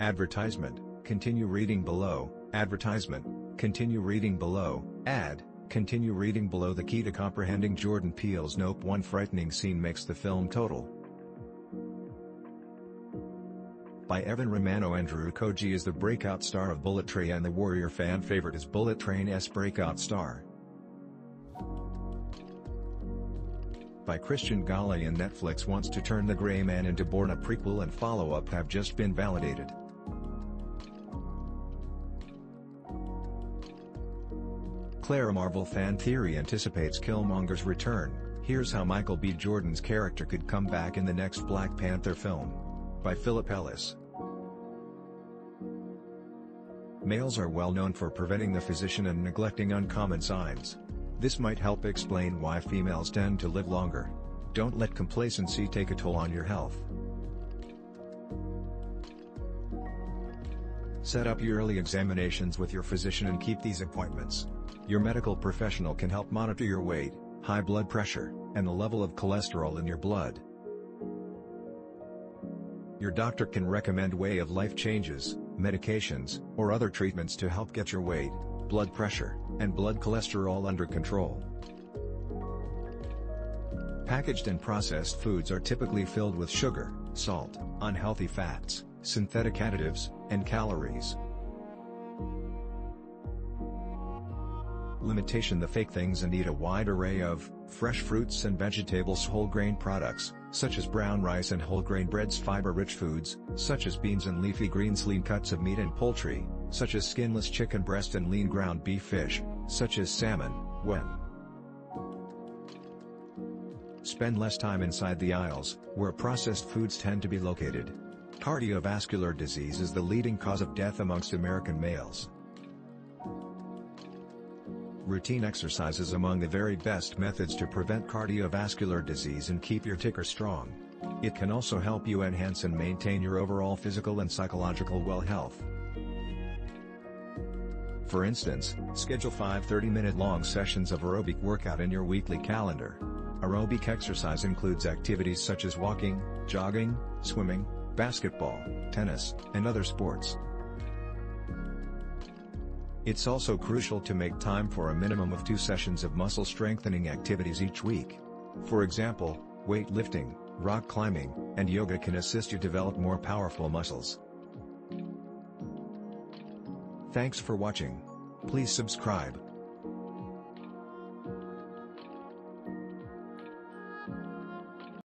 advertisement, continue reading below, advertisement, continue reading below, ad, continue reading below. The key to comprehending Jordan Peele's Nope: one frightening scene makes the film total. By Evan Romano. Andrew Koji is the breakout star of Bullet Train, and the Warrior fan favorite is Bullet Train's breakout star. By Christian Gollayan. Netflix wants to turn The Gray Man into Bourne. A prequel and follow-up have just been validated. Claire. Marvel fan theory anticipates Killmonger's return. Here's how Michael B. Jordan's character could come back in the next Black Panther film. By Philip Ellis. Males are well known for preventing the physician and neglecting uncommon signs. This might help explain why females tend to live longer. Don't let complacency take a toll on your health. Set up yearly examinations with your physician and keep these appointments. Your medical professional can help monitor your weight, high blood pressure, and the level of cholesterol in your blood. Your doctor can recommend way-of-life changes, medications, or other treatments to help get your weight, blood pressure, and blood cholesterol under control. Packaged and processed foods are typically filled with sugar, salt, unhealthy fats, synthetic additives, and calories. Limitation. The fake things and eat a wide array of fresh fruits and vegetables, whole grain products, such as brown rice and whole grain breads, fiber-rich foods, such as beans and leafy greens, lean cuts of meat and poultry, such as skinless chicken breast and lean ground beef, fish, such as salmon. When spend less time inside the aisles, where processed foods tend to be located. Cardiovascular disease is the leading cause of death amongst American males. Routine exercise is among the very best methods to prevent cardiovascular disease and keep your ticker strong. It can also help you enhance and maintain your overall physical and psychological well health. For instance, schedule 5 30-minute long sessions of aerobic workout in your weekly calendar. Aerobic exercise includes activities such as walking, jogging, swimming, basketball, tennis, and other sports. It's also crucial to make time for a minimum of 2 sessions of muscle strengthening activities each week. For example, weightlifting, rock climbing, and yoga can assist you develop more powerful muscles. Thanks for watching. Please subscribe.